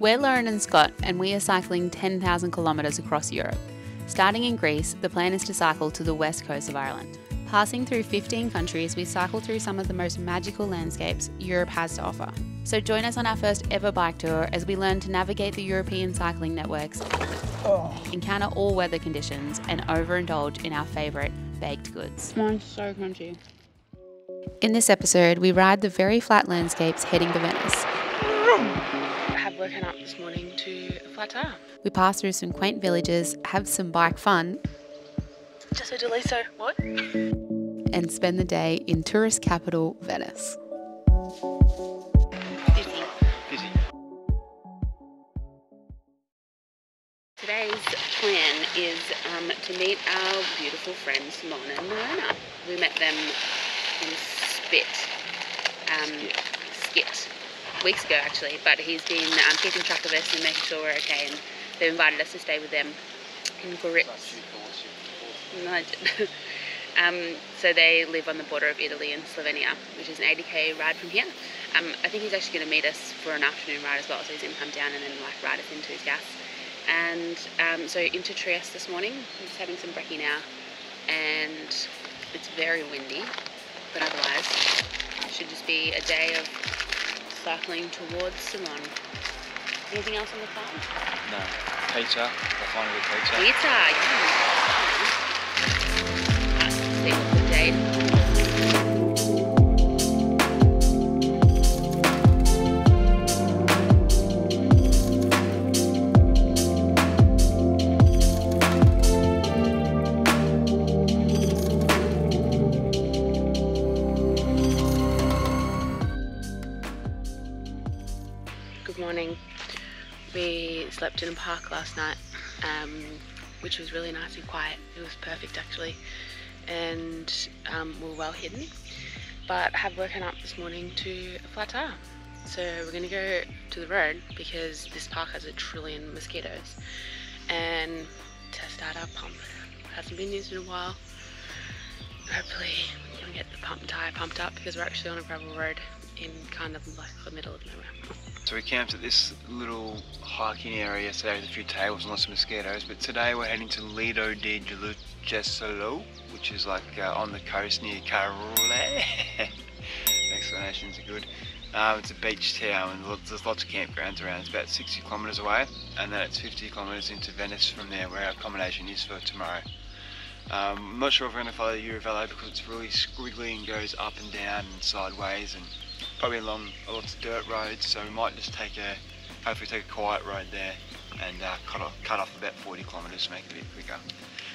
We're Lauren and Scott, and we are cycling 10,000 kilometres across Europe. Starting in Greece, the plan is to cycle to the west coast of Ireland. Passing through 15 countries, we cycle through some of the most magical landscapes Europe has to offer. So join us on our first ever bike tour as we learn to navigate the European cycling networks, encounter all weather conditions, and overindulge in our favourite baked goods. Mine's so crunchy. In this episode, we ride the very flat landscapes heading to Venice. Woken up this morning to a flat tire. We pass through some quaint villages, have some bike fun. Just a deliso, what? And spend the day in tourist capital Venice. Busy. Today's plan is to meet our beautiful friends Mon and Milena. We met them in Skit. Weeks ago actually, but he's been keeping track of us and making sure we're okay, and they've invited us to stay with them in Goritz. So they live on the border of Italy and Slovenia, which is an 80k ride from here. I think he's actually going to meet us for an afternoon ride as well, so he's going to come down and then like ride us into his gas. And so into Trieste this morning. We're just having some brekkie now, and it's very windy, but otherwise it should just be a day of cycling towards Simon. Anything else on the farm? No. Pizza. I find a good pizza. Pizza, yeah. That's the day. We slept in a park last night, which was really nice and quiet. It was perfect actually, and we were well hidden, but I have woken up this morning to a flat tire. So we're going to go to the road because this park has a trillion mosquitoes, and test out our pump. Hasn't been used in a while. Hopefully we can get the tire pumped up because we're actually on a gravel road in kind of like the middle of nowhere. So we camped at this little hiking area today with a few tables and lots of mosquitoes, but today we're heading to Lido di Jesolo, which is like on the coast near Caorle. Explanations are good. It's a beach town and there's lots of campgrounds around. It's about 60 kilometres away, and then it's 50 kilometres into Venice from there, where our accommodation is for tomorrow. I'm not sure if we're going to follow the EuroVelo because it's really squiggly and goes up and down and sideways, and probably along a lot of dirt roads, so we might just hopefully take a quiet road there and cut off about 40 kilometres to make it a bit quicker.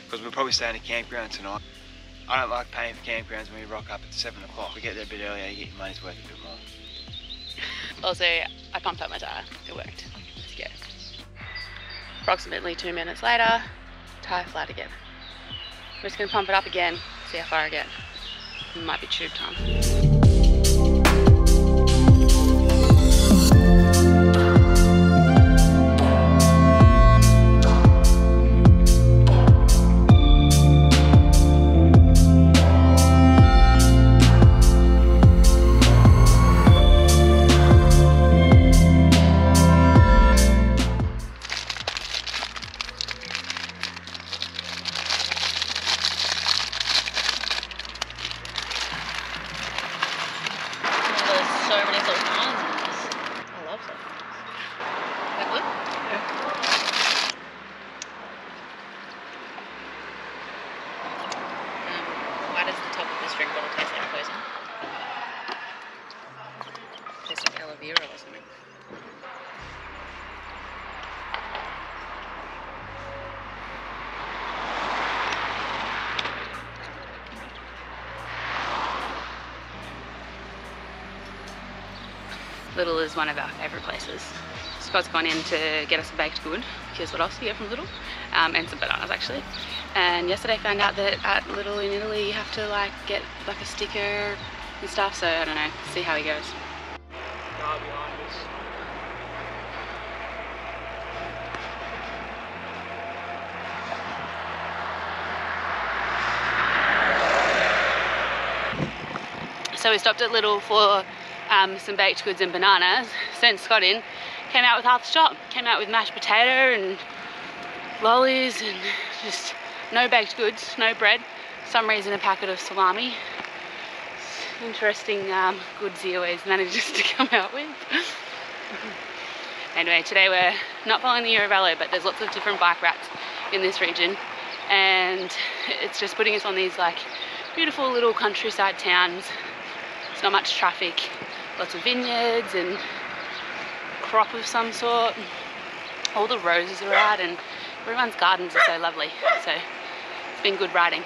Because we'll probably stay in a campground tonight. I don't like paying for campgrounds when we rock up at 7 o'clock. We get there a bit earlier, you get your money's worth a bit more. Also, I pumped up my tyre. It worked. Let's go. Approximately 2 minutes later, tyre flat again. We're just going to pump it up again, see how far I get. It might be tube time. Lidl is one of our favourite places. Scott's gone in to get us a baked good, because what else do you get from Lidl? And some bananas actually. And yesterday I found out that at Lidl in Italy you have to like get like a sticker and stuff, so I don't know, see how he goes. So we stopped at Lidl for some baked goods and bananas, sent Scott in, came out with half the shop. Came out with mashed potato and lollies and just no baked goods, no bread. For some reason a packet of salami. Interesting goods he always manages to come out with. Anyway, today we're not following the EuroVelo, but there's lots of different bike racks in this region, and it's just putting us on these like beautiful little countryside towns. It's not much traffic, lots of vineyards and crop of some sort. All the roses are out and everyone's gardens are so lovely, so it's been good riding.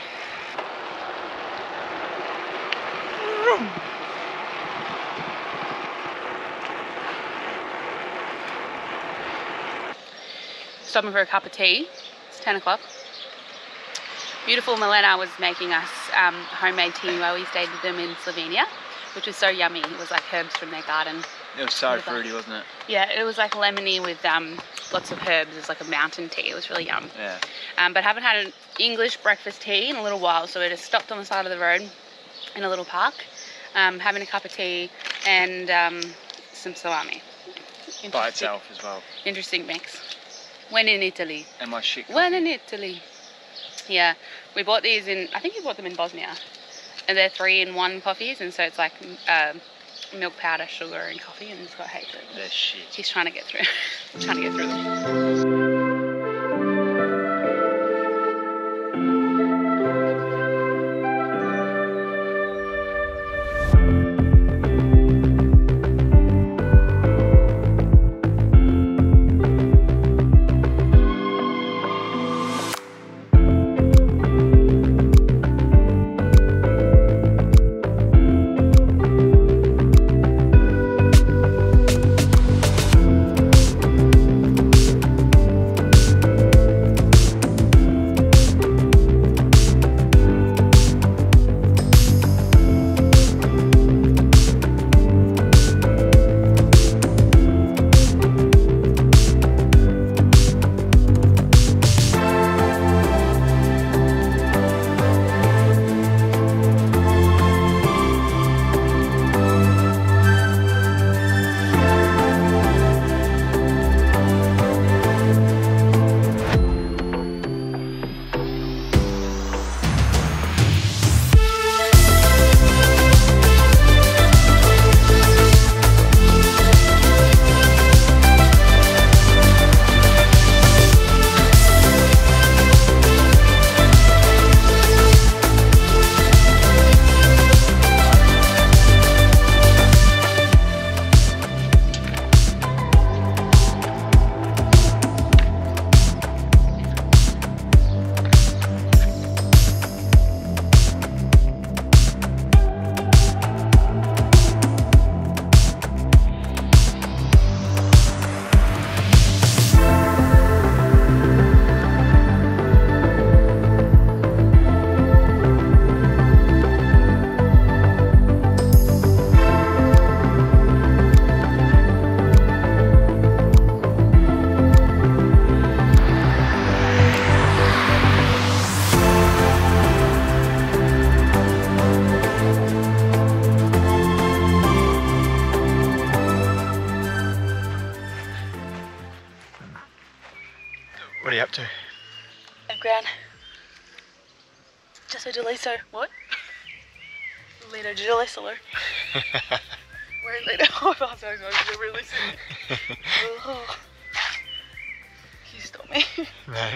Stopping for a cup of tea. It's 10 o'clock. Beautiful Milena was making us homemade tea while we stayed with them in Slovenia, which was so yummy. It was like herbs from their garden. It was so fruity, wasn't it? Yeah, it was like lemony with lots of herbs. It was like a mountain tea. It was really yum. Yeah. But haven't had an English breakfast tea in a little while, so we just stopped on the side of the road in a little park, having a cup of tea and some salami. By itself as well. Interesting mix. When in Italy. And my shit coffee. When in Italy. Yeah, we bought these in, I think we bought them in Bosnia. And they're 3-in-1 coffees, and so it's like milk powder, sugar and coffee, and Scott hates it. They're shit. He's trying to get through, trying to get through them. What are you up to? I've ground. Jesolo di Jesolo. What? Lido di Jesolo. We're in Lido. Oh, I'm so excited. We're really sick. Oh. Can you stop me? No.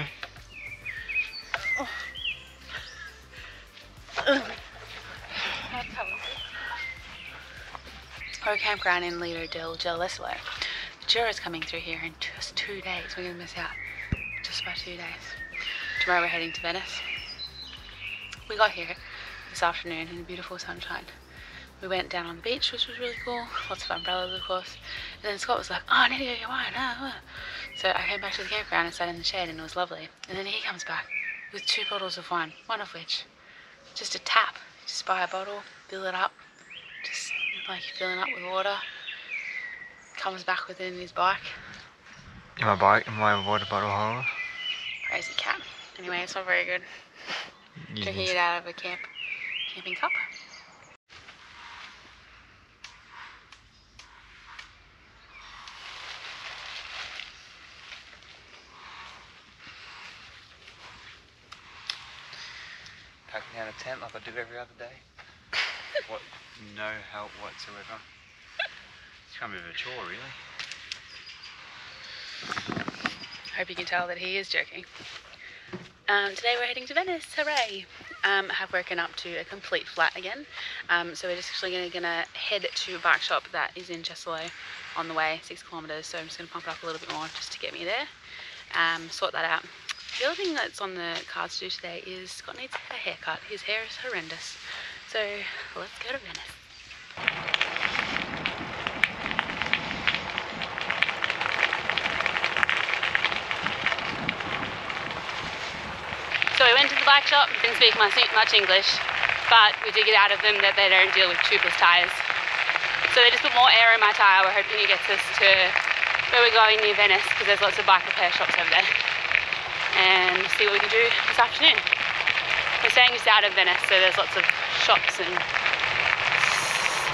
Oh. Our campground in Lido di Jesolo. The Jura's coming through here in just 2 days. We're going to miss out. Just about 2 days. Tomorrow we're heading to Venice. We got here this afternoon in the beautiful sunshine. We went down on the beach, which was really cool. Lots of umbrellas, of course. And then Scott was like, oh, I need to go get wine. So I came back to the campground and sat in the shade, and it was lovely. And then he comes back with 2 bottles of wine, one of which, just a tap. Just buy a bottle, fill it up, just like you're filling up with water. Comes back with it in his bike. In my bike, in my water bottle holder. Crazy cat. Anyway, it's not very good. Drinking it out of a camping cup. me out a tent like I do every other day. What? No help whatsoever. It's kind of a chore, really. Hope you can tell that he is joking. Today we're heading to Venice, hooray! I have woken up to a complete flat again, so we're just actually going to head to a bike shop that is in Jesolo on the way, 6 kilometres, so I'm just going to pump it up a little bit more just to get me there, sort that out. The other thing that's on the cards to do today is Scott needs a haircut. His hair is horrendous, so let's go to Venice. So we went to the bike shop, didn't speak much English, but we did get out of them that they don't deal with tubeless tyres. So they just put more air in my tyre. We're hoping it gets us to where we're going near Venice, because there's lots of bike repair shops over there. And see what we can do this afternoon. We're staying just out of Venice, so there's lots of shops and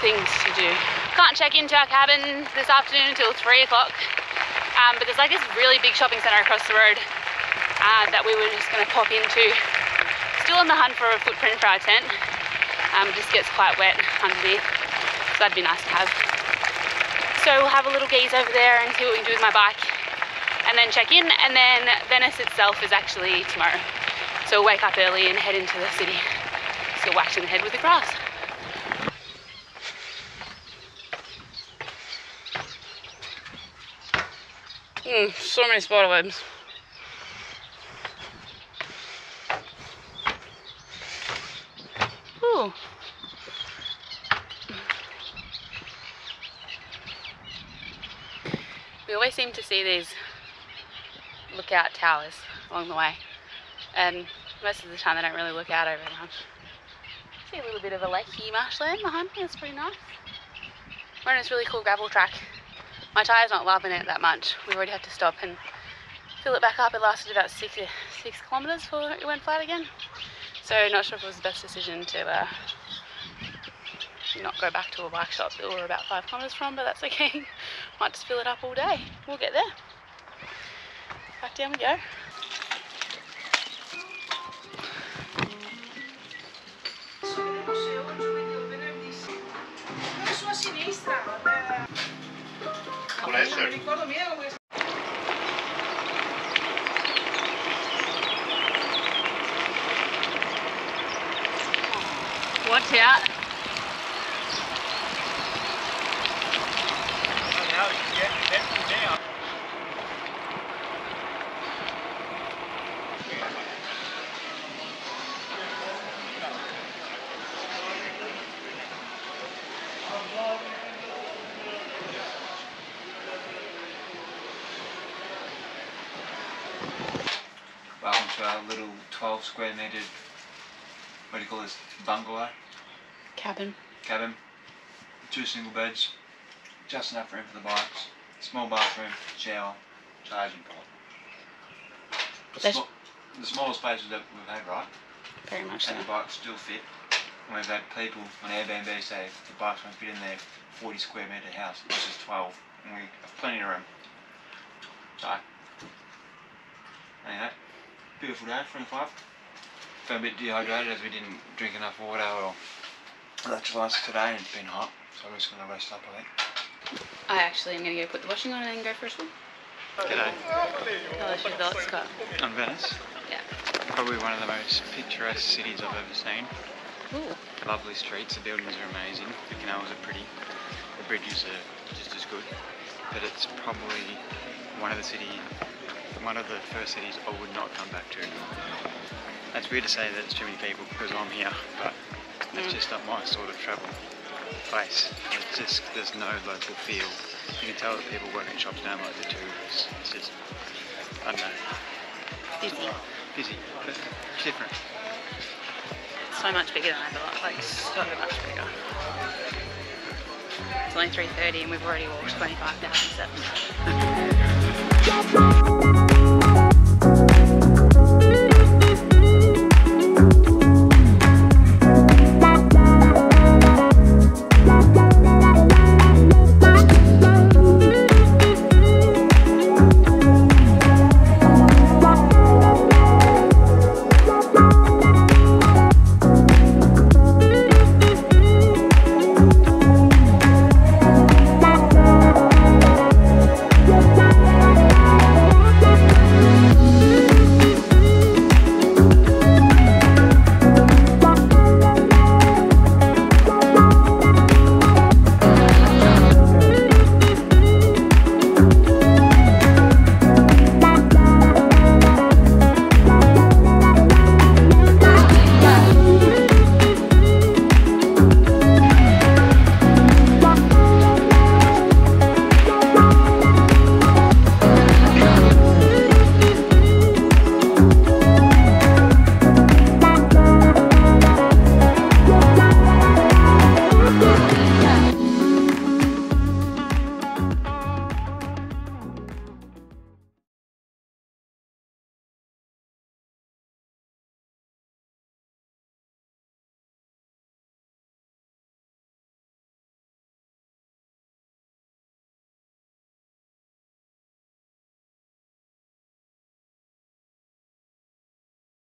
things to do. Can't check into our cabin this afternoon until 3 o'clock, but there's like this really big shopping centre across the road that we were just going to pop into. Still on the hunt for a footprint for our tent. It just gets quite wet underneath, so that'd be nice to have. So we'll have a little gaze over there and see what we can do with my bike, and then check in, and then Venice itself is actually tomorrow. So we'll wake up early and head into the city. Still waxing the head with the grass. So many spider webs. Ooh. We always seem to see these lookout towers along the way, and most of the time they don't really look out over much. See a little bit of a lakey marshland behind me, it's pretty nice. We're on this really cool gravel track. My tyre's not loving it that much. We already had to stop and fill it back up. It lasted about six kilometres before it went flat again. So not sure if it was the best decision to not go back to a bike shop that we were about 5 kilometres from, but that's okay. Might just fill it up all day. We'll get there. Back down we go. Hello, watch out. Welcome to our little 12 square metre, what do you call this, bungalow? Cabin. Cabin. 2 single beds. Just enough room for the bikes. Small bathroom, shower, charging port. The smallest spaces that we've had, right? Very much so. And the bikes still fit. And we've had people on Airbnb say the bikes won't fit in their 40 square metre house, which is 12. And we have plenty of room. So, anyway, beautiful day, 25. Felt a bit dehydrated as we didn't drink enough water or electrolytes today, and it's been hot, so I'm just going to rest up a bit. I actually am going to go put the washing on and then go for a swim. G'day. Hello, Scott. On Venice? Yeah. Probably one of the most picturesque cities I've ever seen. Ooh. Lovely streets, the buildings are amazing, the canals are pretty, the bridges are just as good, but it's probably one of the first cities I would not come back to. That's weird to say that it's too many people because I'm here, but it's just not my sort of travel place. It's just, there's no local feel. You can tell that people working shops down like the two. It's just, I don't know. Busy, but different. So much bigger than I thought, like so much bigger. It's only 3:30 and we've already walked 25,000 steps.